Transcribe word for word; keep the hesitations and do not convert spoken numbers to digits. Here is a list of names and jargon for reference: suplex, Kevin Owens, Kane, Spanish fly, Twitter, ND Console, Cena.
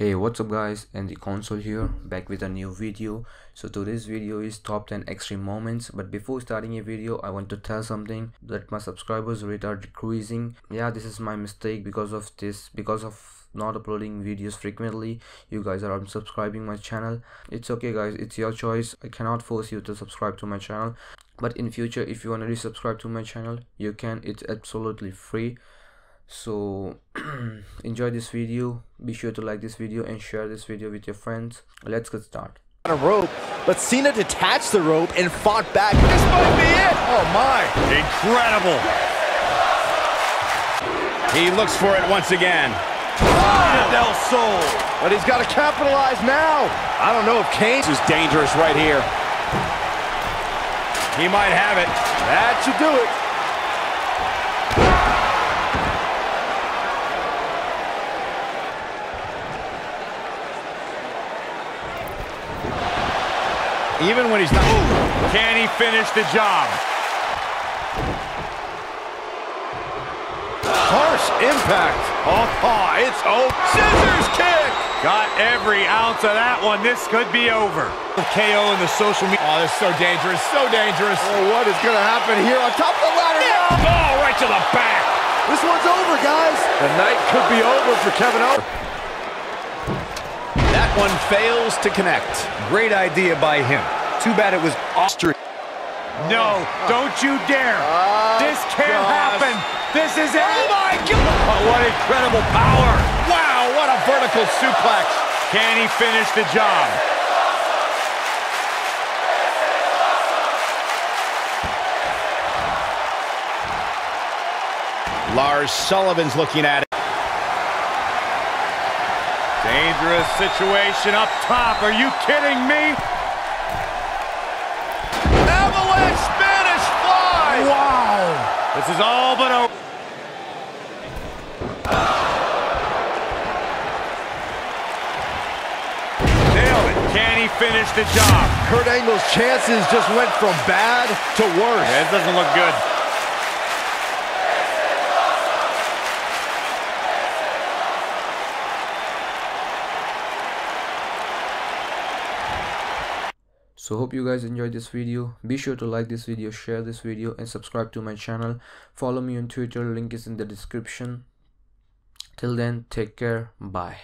Hey, what's up guys, N D Console here, back with a new video. So today's video is top ten extreme moments, but before starting a video I want to tell something, that my subscribers rate are decreasing. Yeah, this is my mistake. Because of this, because of not uploading videos frequently, you guys are unsubscribing my channel. It's okay guys, it's your choice. I cannot force you to subscribe to my channel, but in future if you want to resubscribe to my channel you can. It's absolutely free. So enjoy this video, be sure to like this video and share this video with your friends. Let's get started. On a rope, but Cena detached the rope and fought back. This might be it. Oh my, incredible. He looks for it once again. Oh, Del Sol, but he's got to capitalize now. I don't know if Kane is dangerous right here. He might have it. That should do it. Even when he's not, ooh, can he finish the job? Harsh impact. Oh, oh it's oh, scissors kick. Got every ounce of that one. This could be over. The K O in the social media. Oh, this is so dangerous, so dangerous. Oh, what is gonna happen here on top of the ladder now? Oh, right to the back. This one's over, guys. The night could be over for Kevin Owens. That one fails to connect. Great idea by him. Too bad it was Austria. No, don't you dare. Oh, this can't gosh. happen. This is it. Oh, my God. Oh, what incredible power. Wow, what a vertical suplex. Can he finish the job? Awesome. Awesome. Lars Sullivan's looking at it. Dangerous situation up top. Are you kidding me? Avalanche Spanish fly! Wow! This is all but over. Nailed it. Can he finish the job? Kurt Angle's chances just went from bad to worse. Yeah, it doesn't look good. So hope you guys enjoyed this video. Be sure to like this video, share this video and subscribe to my channel. Follow me on Twitter, link is in the description. Till then, take care, bye.